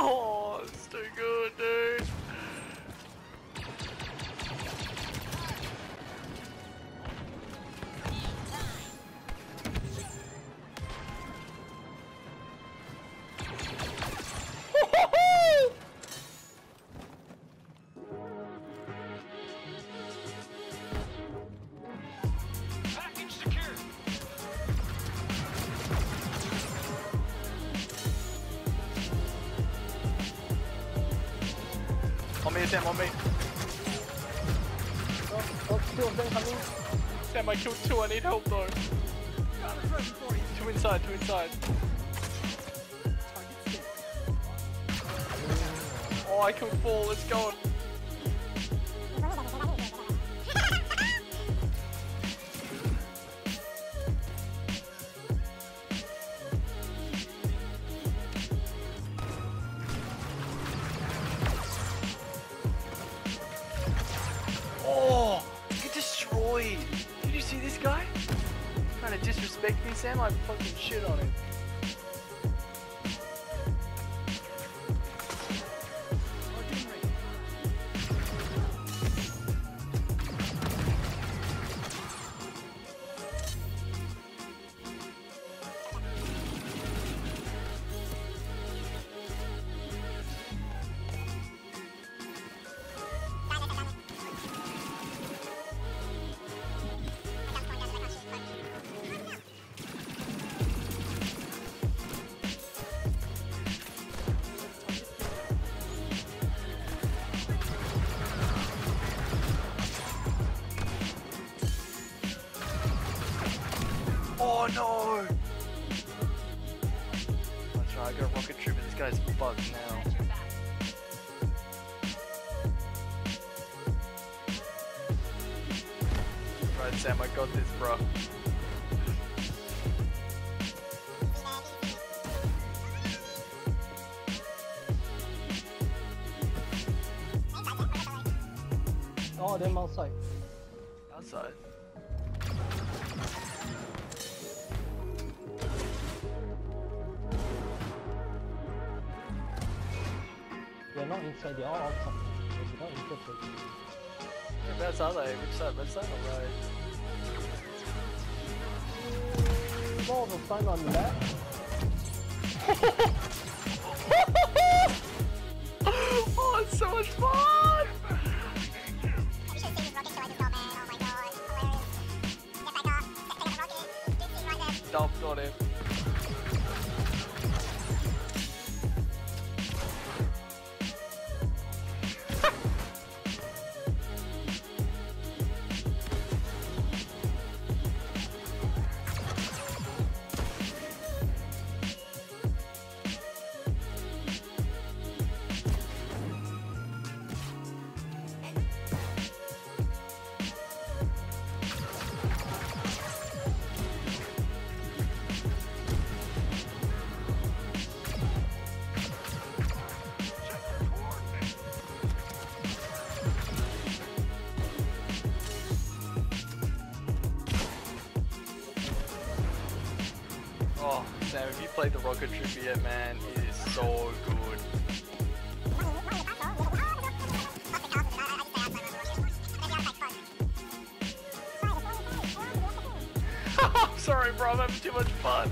Oh, it's too good, dude. On me. Two of them coming. Damn, I killed two, I need help though. Two inside. Oh, I killed four, let's go. Sam, I fucking shit on it. No! That's right, I got Rocket Trooper, this guy's bugged now. Right Sam, I got this bro. Oh, them outside. Outside? Not inside, they are outside. They're not inside. Whereabouts are they? Which side? Left side or right? More of a sign on the left. Oh, it's so much fun! Dumped on him. If you played the Rocket Trooper yet, man, it is so good. I'm sorry bro, I'm having too much fun.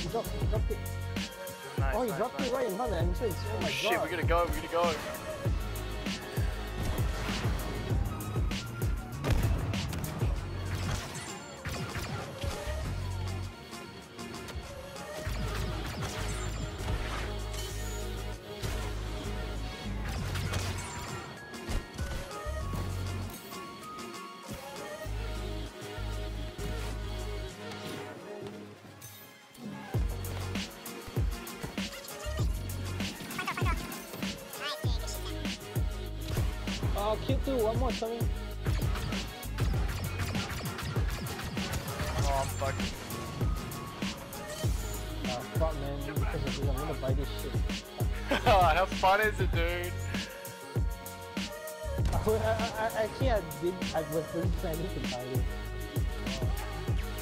He dropped it. Nice, oh, he dropped it right in front of the entrance. Oh my shit, God. we gotta go. kill through one more time. Oh, I'm fucked. Oh, fuck, man. Because I'm gonna buy this shit. How fun is it, dude? Actually, I was really planning to buy it.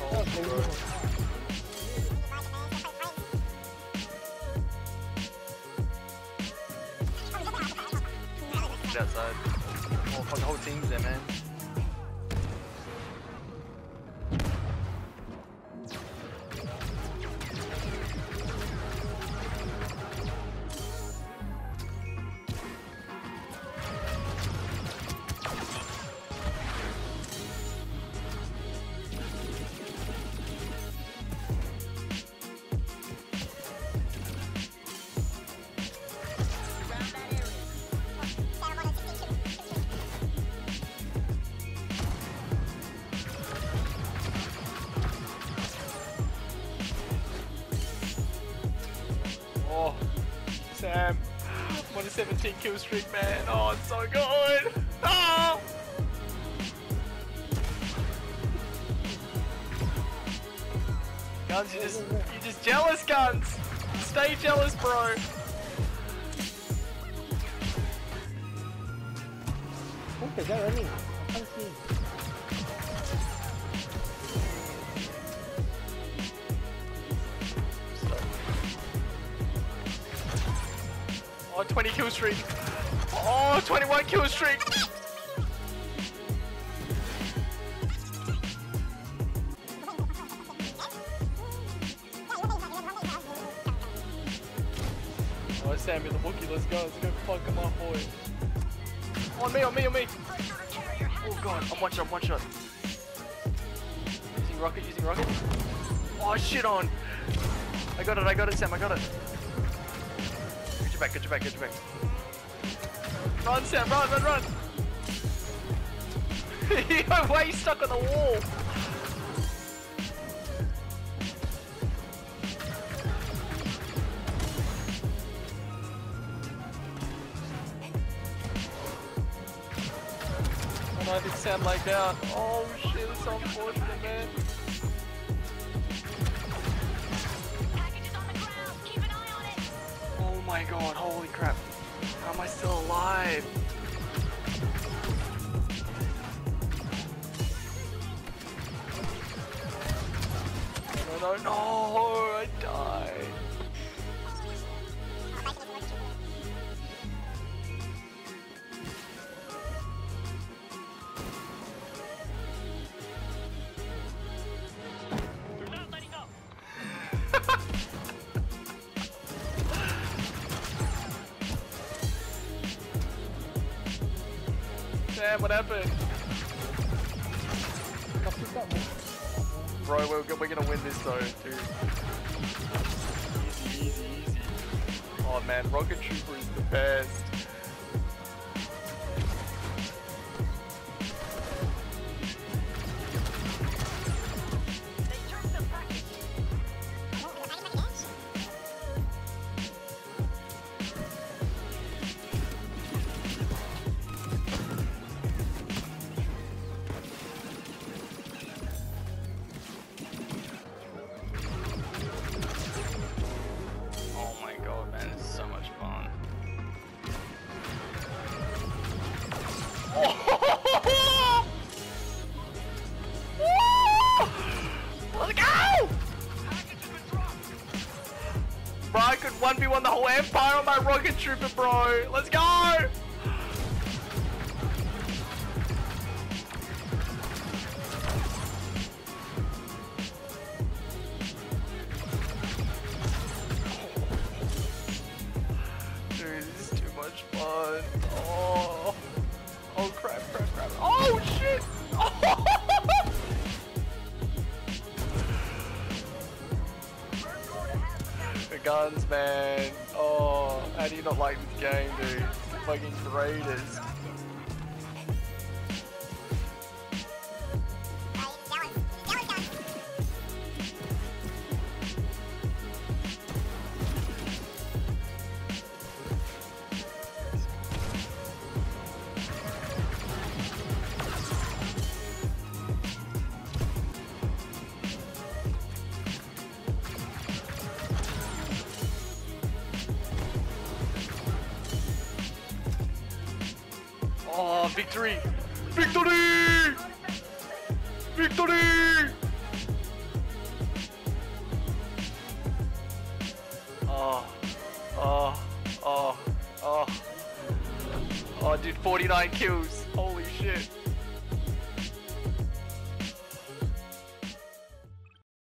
Oh, oh, outside. Oh fuck, the whole team's there, man. Oh, Sam, what a 17 kill streak, man. Oh, it's so good. Ah! Guns, you're just jealous, Guns. Stay jealous, bro. What the guy running? I can't see. Oh, 20 kill streak. Oh, 21 kill streak. Oh, Sammy the Wookiee, let's go fuck him up, boy. Oh, on me. Oh god, I'm one shot. Using rocket. Oh, shit on. I got it, Sam, I got it. Get your back. Run, Sam, run! Why are you stuck on the wall? I don't know if it's Sam like that. Oh shit, it's so unfortunate, man. Oh my god, holy crap. How am I still alive? No, I died. Damn, what happened? Bro, we're gonna win this though, dude. Easy. Oh man, Rocket Trooper is the best. Bro, I could 1v1 the whole Empire on my Rocket Trooper, bro. Let's go! Dude, this is too much fun. Oh, crap. Oh, shit! Oh. Guns, man. Oh, how do you not like this game, dude? Fucking Raiders. Victory! Victory! Victory! Oh, dude, 49 kills. Holy shit.